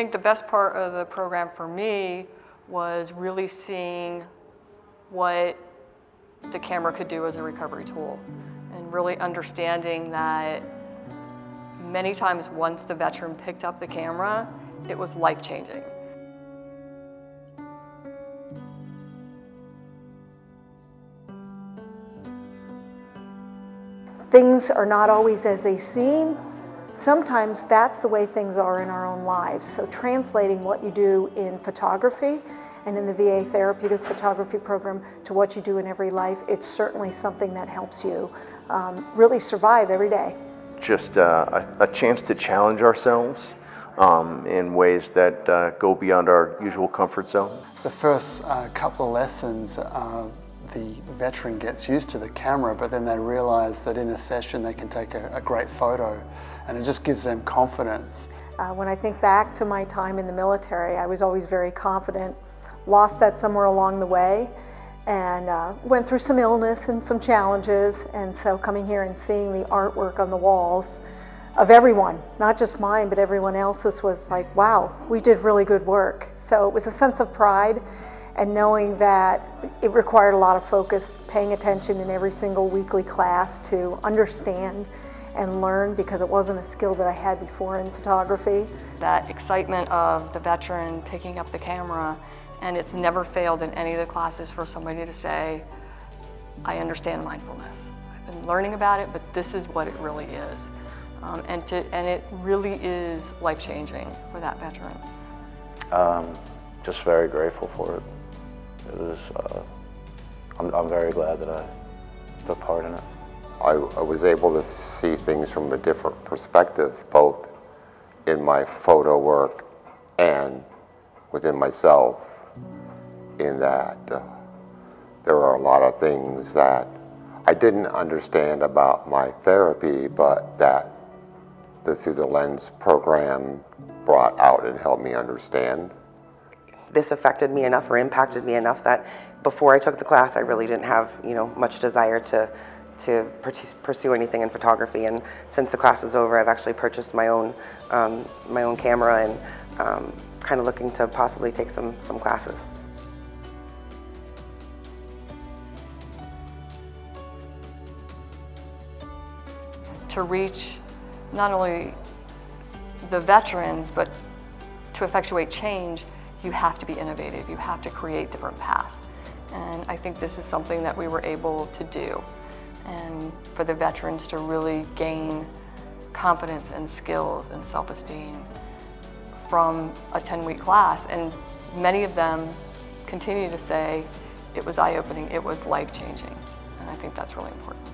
think the best part of the program for me was really seeing what the camera could do as a recovery tool and really understanding that many times once the veteran picked up the camera, it was life-changing. Things are not always as they seem. Sometimes that's the way things are in our own lives. So translating what you do in photography and in the VA therapeutic photography program to what you do in every life, it's certainly something that helps you really survive every day. Just a chance to challenge ourselves in ways that go beyond our usual comfort zone. The first couple of lessons, the veteran gets used to the camera, but then they realize that in a session they can take a great photo, and it just gives them confidence. When I think back to my time in the military, I was always very confident, lost that somewhere along the way, and went through some illness and some challenges, and so coming here and seeing the artwork on the walls of everyone, not just mine, but everyone else's, was like, wow, we did really good work. So it was a sense of pride, and knowing that it required a lot of focus, paying attention in every single weekly class to understand and learn, because it wasn't a skill that I had before in photography. That excitement of the veteran picking up the camera, and it's never failed in any of the classes for somebody to say, I understand mindfulness. I've been learning about it, but this is what it really is. And it really is life-changing for that veteran. Just very grateful for it. It was, I'm very glad that I took part in it. I was able to see things from a different perspective, both in my photo work and within myself, in that there are a lot of things that I didn't understand about my therapy, but that the Through the Lens program brought out and helped me understand. This affected me enough or impacted me enough that before I took the class, I really didn't have, you know, much desire to pursue anything in photography. And since the class is over, I've actually purchased my own camera, and kind of looking to possibly take some classes. To reach not only the veterans, but to effectuate change, you have to be innovative. You have to create different paths. And I think this is something that we were able to do. And for the veterans to really gain confidence and skills and self-esteem from a 10-week class. And many of them continue to say, it was eye-opening, it was life-changing. And I think that's really important.